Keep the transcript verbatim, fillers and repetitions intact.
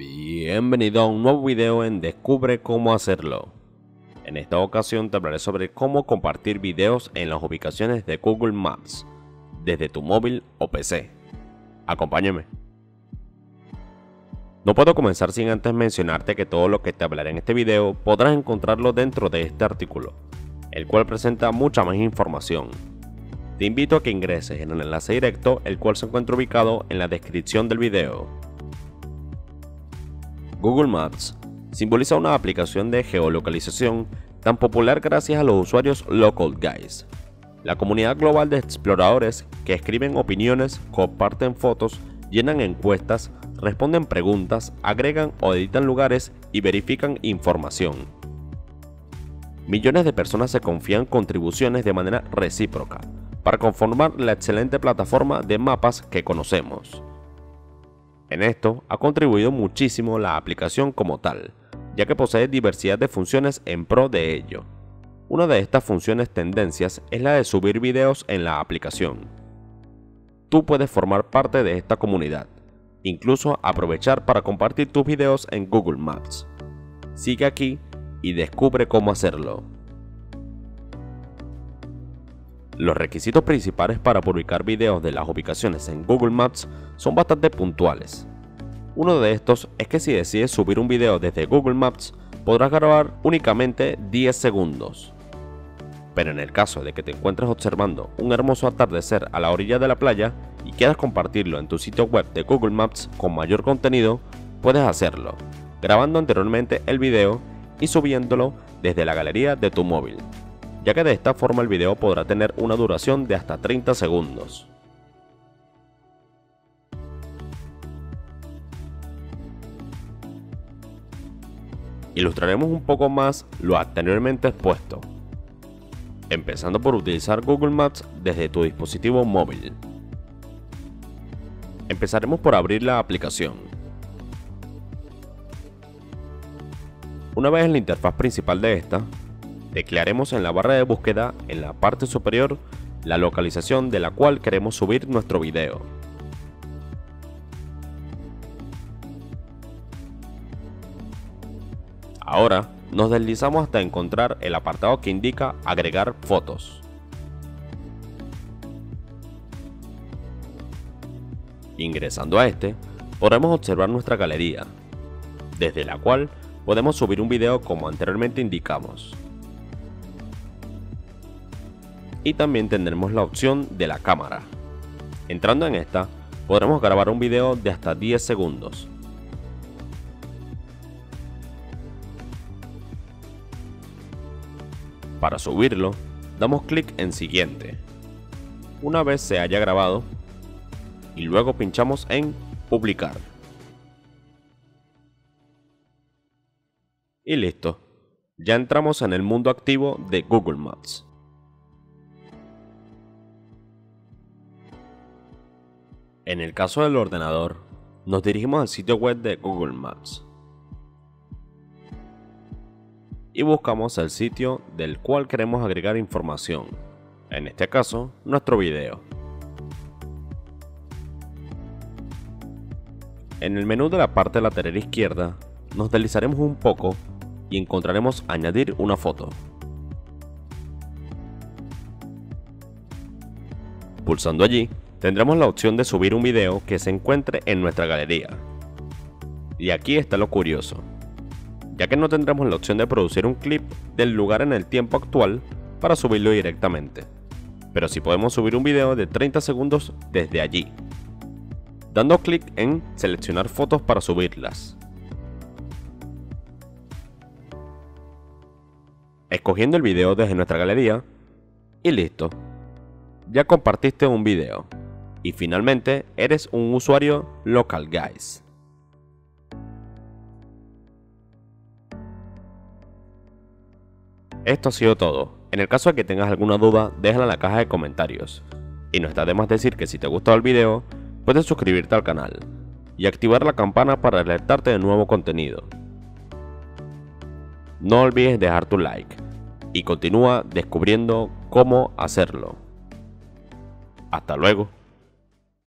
Bienvenido a un nuevo video en Descubre Cómo Hacerlo. En esta ocasión te hablaré sobre cómo compartir videos en las ubicaciones de Google Maps, desde tu móvil o P C. Acompáñame. No puedo comenzar sin antes mencionarte que todo lo que te hablaré en este video podrás encontrarlo dentro de este artículo, el cual presenta mucha más información. Te invito a que ingreses en el enlace directo, el cual se encuentra ubicado en la descripción del video. Google Maps simboliza una aplicación de geolocalización tan popular gracias a los usuarios Local Guides, la comunidad global de exploradores que escriben opiniones, comparten fotos, llenan encuestas, responden preguntas, agregan o editan lugares y verifican información. Millones de personas se confían contribuciones de manera recíproca para conformar la excelente plataforma de mapas que conocemos. En esto ha contribuido muchísimo la aplicación como tal, ya que posee diversidad de funciones en pro de ello. Una de estas funciones tendencias es la de subir videos en la aplicación. Tú puedes formar parte de esta comunidad, incluso aprovechar para compartir tus videos en Google Maps. Sigue aquí y descubre cómo hacerlo. Los requisitos principales para publicar videos de las ubicaciones en Google Maps son bastante puntuales. Uno de estos es que si decides subir un video desde Google Maps, podrás grabar únicamente diez segundos. Pero en el caso de que te encuentres observando un hermoso atardecer a la orilla de la playa y quieras compartirlo en tu sitio web de Google Maps con mayor contenido, puedes hacerlo, grabando anteriormente el video y subiéndolo desde la galería de tu móvil, ya que de esta forma el video podrá tener una duración de hasta treinta segundos. Ilustraremos un poco más lo anteriormente expuesto, empezando por utilizar Google Maps desde tu dispositivo móvil. Empezaremos por abrir la aplicación. Una vez en la interfaz principal de esta, declaremos en la barra de búsqueda, en la parte superior, la localización de la cual queremos subir nuestro video. Ahora nos deslizamos hasta encontrar el apartado que indica agregar fotos. Ingresando a este, podremos observar nuestra galería, desde la cual podemos subir un video como anteriormente indicamos. Y también tendremos la opción de la cámara. Entrando en esta, podremos grabar un video de hasta diez segundos. Para subirlo, damos clic en siguiente. Una vez se haya grabado, y luego pinchamos en publicar. Y listo, ya entramos en el mundo activo de Google Maps. En el caso del ordenador, nos dirigimos al sitio web de Google Maps y buscamos el sitio del cual queremos agregar información, en este caso, nuestro video. En el menú de la parte lateral izquierda, nos deslizaremos un poco y encontraremos añadir una foto. Pulsando allí, tendremos la opción de subir un video que se encuentre en nuestra galería. Y aquí está lo curioso, ya que no tendremos la opción de producir un clip del lugar en el tiempo actual para subirlo directamente, pero sí podemos subir un video de treinta segundos desde allí, dando clic en seleccionar fotos para subirlas. Escogiendo el video desde nuestra galería y listo, ya compartiste un video. Y finalmente, eres un usuario Local Guides. Esto ha sido todo. En el caso de que tengas alguna duda, déjala en la caja de comentarios. Y no está de más decir que si te ha gustado el video, puedes suscribirte al canal y activar la campana para alertarte de nuevo contenido. No olvides dejar tu like y continúa descubriendo cómo hacerlo. Hasta luego.